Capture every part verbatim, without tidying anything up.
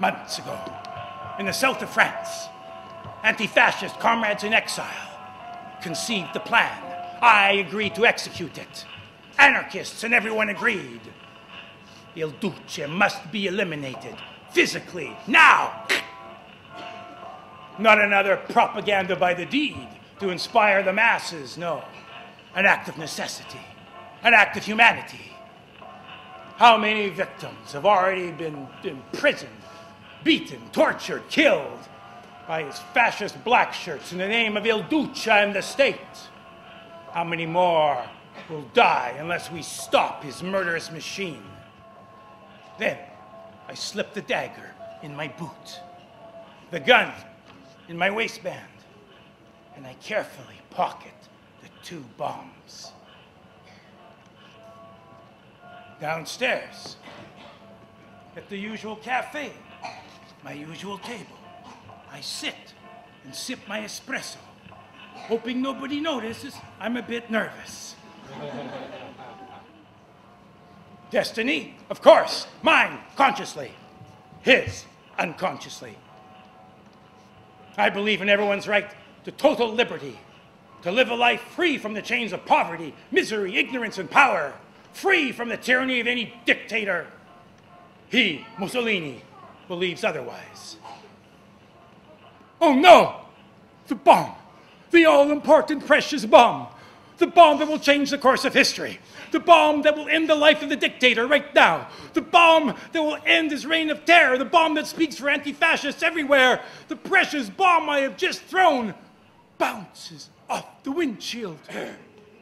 months ago, in the south of France, anti-fascist comrades in exile conceived the plan. I agreed to execute it. Anarchists and everyone agreed. Il Duce must be eliminated, physically, now! Not another propaganda by the deed to inspire the masses, no. An act of necessity, an act of humanity. How many victims have already been imprisoned, beaten, tortured, killed by his fascist black shirts in the name of Il Duce and the state? How many more will die unless we stop his murderous machine? Then I slipped the dagger in my boot, the gun in my waistband, and I carefully pocket the two bombs. Downstairs, at the usual cafe, my usual table, I sit and sip my espresso, hoping nobody notices I'm a bit nervous. Destiny, of course, mine consciously, his unconsciously. I believe in everyone's right to total liberty, to live a life free from the chains of poverty, misery, ignorance, and power, free from the tyranny of any dictator. He, Mussolini, believes otherwise. Oh no! The bomb! The all-important precious bomb! The bomb that will change the course of history. The bomb that will end the life of the dictator right now. The bomb that will end his reign of terror. The bomb that speaks for anti-fascists everywhere. The precious bomb I have just thrown bounces off the windshield.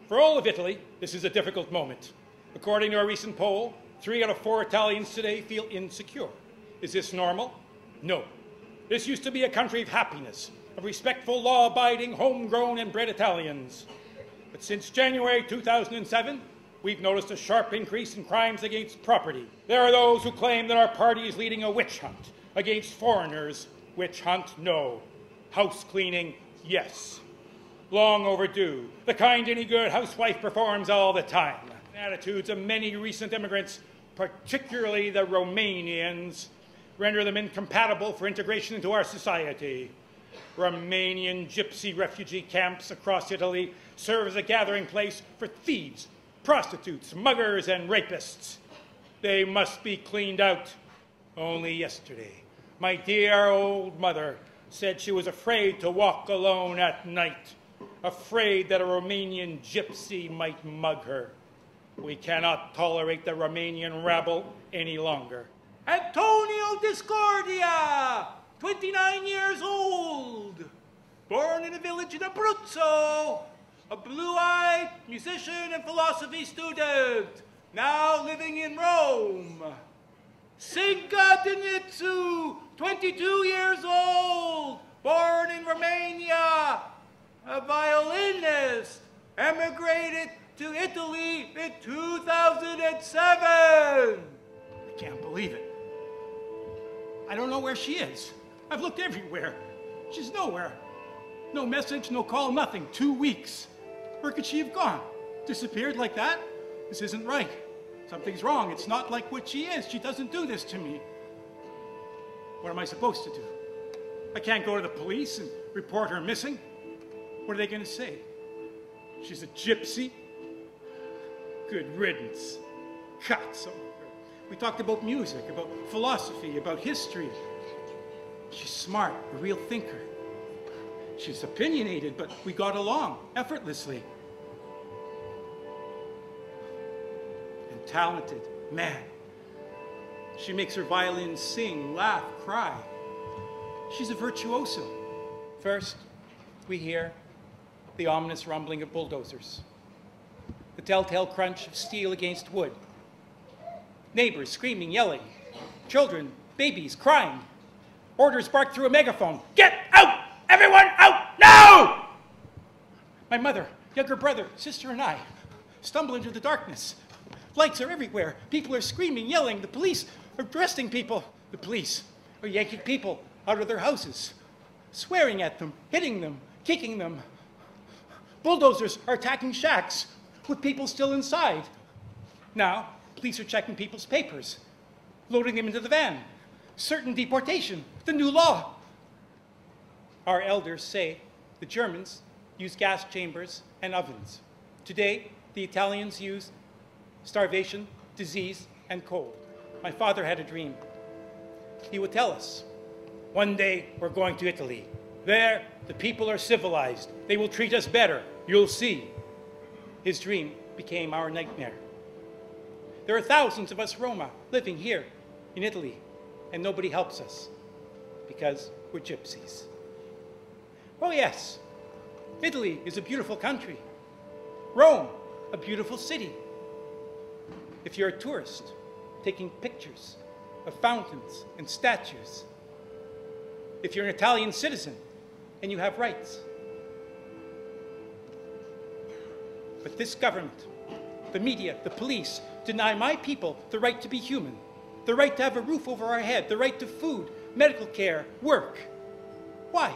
For all of Italy, this is a difficult moment. According to a recent poll, three out of four Italians today feel insecure. Is this normal? No. This used to be a country of happiness, of respectful, law-abiding, homegrown, and bred Italians. But since January two thousand seven, we've noticed a sharp increase in crimes against property. There are those who claim that our party is leading a witch hunt against foreigners. Witch hunt, no. House cleaning, yes. Long overdue. The kind any good housewife performs all the time. Attitudes of many recent immigrants, particularly the Romanians, render them incompatible for integration into our society. Romanian gypsy refugee camps across Italy serve as a gathering place for thieves, prostitutes, muggers, and rapists. They must be cleaned out. Only yesterday, my dear old mother said she was afraid to walk alone at night, afraid that a Romanian gypsy might mug her. We cannot tolerate the Romanian rabble any longer. Antonio Discordia! twenty-nine years old, born in a village in Abruzzo, a blue-eyed musician and philosophy student, now living in Rome. Cinca Denizu, twenty-two years old, born in Romania, a violinist, emigrated to Italy in two thousand seven. I can't believe it. I don't know where she is. I've looked everywhere. She's nowhere. No message, no call, nothing. Two weeks. Where could she have gone? Disappeared like that? This isn't right. Something's wrong. It's not like what she is. She doesn't do this to me. What am I supposed to do? I can't go to the police and report her missing. What are they going to say? She's a gypsy? Good riddance. Cazzo. We talked about music, about philosophy, about history. She's smart, a real thinker. She's opinionated, but we got along effortlessly. And talented, man. She makes her violin sing, laugh, cry. She's a virtuoso. First, we hear the ominous rumbling of bulldozers, the telltale crunch of steel against wood. Neighbors screaming, yelling, children, babies crying, orders barked through a megaphone, "Get out! Everyone out now!" My mother, younger brother, sister and I stumble into the darkness. Lights are everywhere, people are screaming, yelling, the police are arresting people. The police are yanking people out of their houses, swearing at them, hitting them, kicking them. Bulldozers are attacking shacks with people still inside. Now, police are checking people's papers, loading them into the van. certain deportation, the new law. Our elders say the Germans use gas chambers and ovens. Today, the Italians use starvation, disease, and cold. My father had a dream. He would tell us, one day we're going to Italy. There, the people are civilized. They will treat us better. You'll see. His dream became our nightmare. There are thousands of us Roma living here in Italy, and nobody helps us because we're gypsies. Oh yes, Italy is a beautiful country. Rome, a beautiful city. If you're a tourist taking pictures of fountains and statues, if you're an Italian citizen and you have rights. But this government, the media, the police, deny my people the right to be human, the right to have a roof over our head, the right to food, medical care, work. Why?